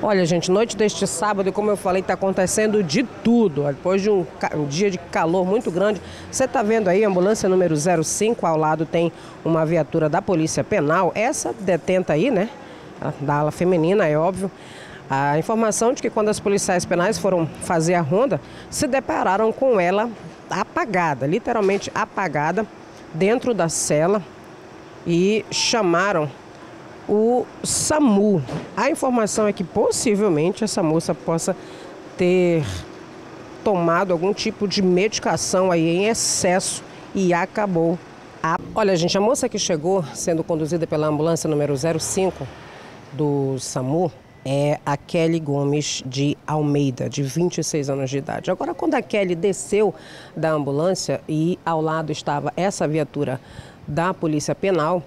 Olha, gente, noite deste sábado, como eu falei, está acontecendo de tudo. Depois de um dia de calor muito grande, você está vendo aí a ambulância número 05, ao lado tem uma viatura da Polícia Penal. Essa detenta aí, né, da ala feminina, é óbvio. A informação de que quando as policiais penais foram fazer a ronda, se depararam com ela apagada, literalmente apagada, dentro da cela e chamaram o SAMU. A informação é que possivelmente essa moça possa ter tomado algum tipo de medicação aí em excesso e acabou. Olha, gente, a moça que chegou sendo conduzida pela ambulância número 05 do SAMU é a Kelly Gomes de Almeida, de 26 anos de idade. Agora, quando a Kelly desceu da ambulância e ao lado estava essa viatura da Polícia Penal,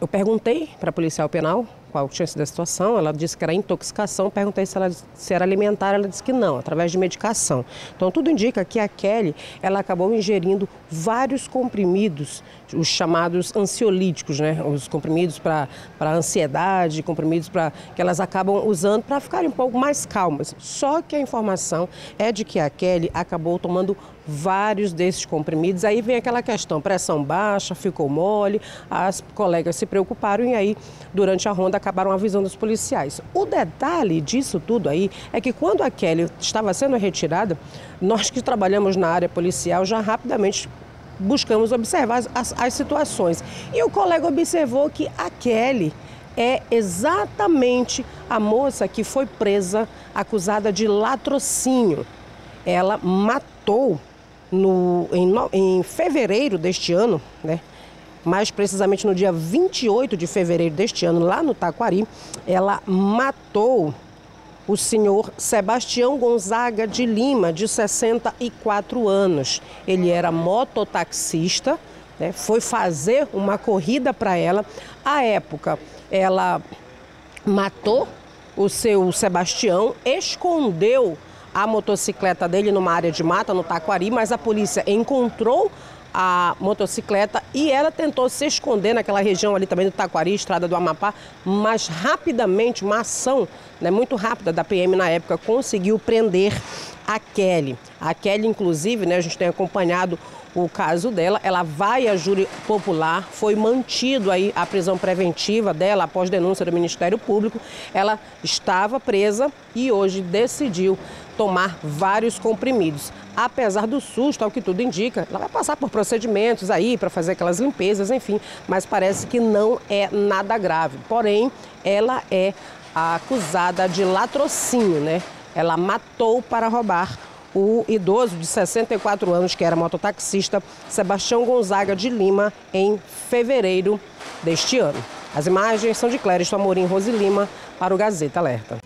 eu perguntei para a policial penal qual tinha sido a situação, ela disse que era intoxicação, perguntei se era alimentar, ela disse que não, através de medicação. Então tudo indica que a Kelly, ela acabou ingerindo vários comprimidos, os chamados ansiolíticos, né? Os comprimidos para ansiedade, comprimidos que elas acabam usando para ficarem um pouco mais calmas. Só que a informação é de que a Kelly acabou tomando vários desses comprimidos. Aí vem aquela questão, pressão baixa, ficou mole, as colegas se preocuparam e aí, durante a ronda, acabaram avisando os policiais. O detalhe disso tudo aí é que quando a Kelly estava sendo retirada, nós que trabalhamos na área policial já rapidamente buscamos observar as situações. E o colega observou que a Kelly é exatamente a moça que foi presa acusada de latrocínio. Ela matou em fevereiro deste ano, né? Mais precisamente no dia 28 de fevereiro deste ano, lá no Taquari, ela matou o senhor Sebastião Gonzaga de Lima, de 64 anos. Ele era mototaxista, né? Foi fazer uma corrida para ela. À época, ela matou o seu Sebastião, escondeu a motocicleta dele numa área de mata, no Taquari, mas a polícia encontrou a motocicleta e ela tentou se esconder naquela região ali também do Taquari, estrada do Amapá, mas rapidamente, uma ação, né, muito rápida da PM na época, conseguiu prender a Kelly. A Kelly, inclusive, né, a gente tem acompanhado o caso dela, ela vai a júri popular, foi mantido aí a prisão preventiva dela após denúncia do Ministério Público. Ela estava presa e hoje decidiu tomar vários comprimidos. Apesar do susto, ao que tudo indica, ela vai passar por procedimentos aí para fazer aquelas limpezas, enfim, mas parece que não é nada grave. Porém, ela é acusada de latrocínio, né? Ela matou para roubar o idoso de 64 anos, que era mototaxista, Sebastião Gonzaga de Lima, em fevereiro deste ano. As imagens são de Cléristo Amorim, Rosi Lima, para o Gazeta Alerta.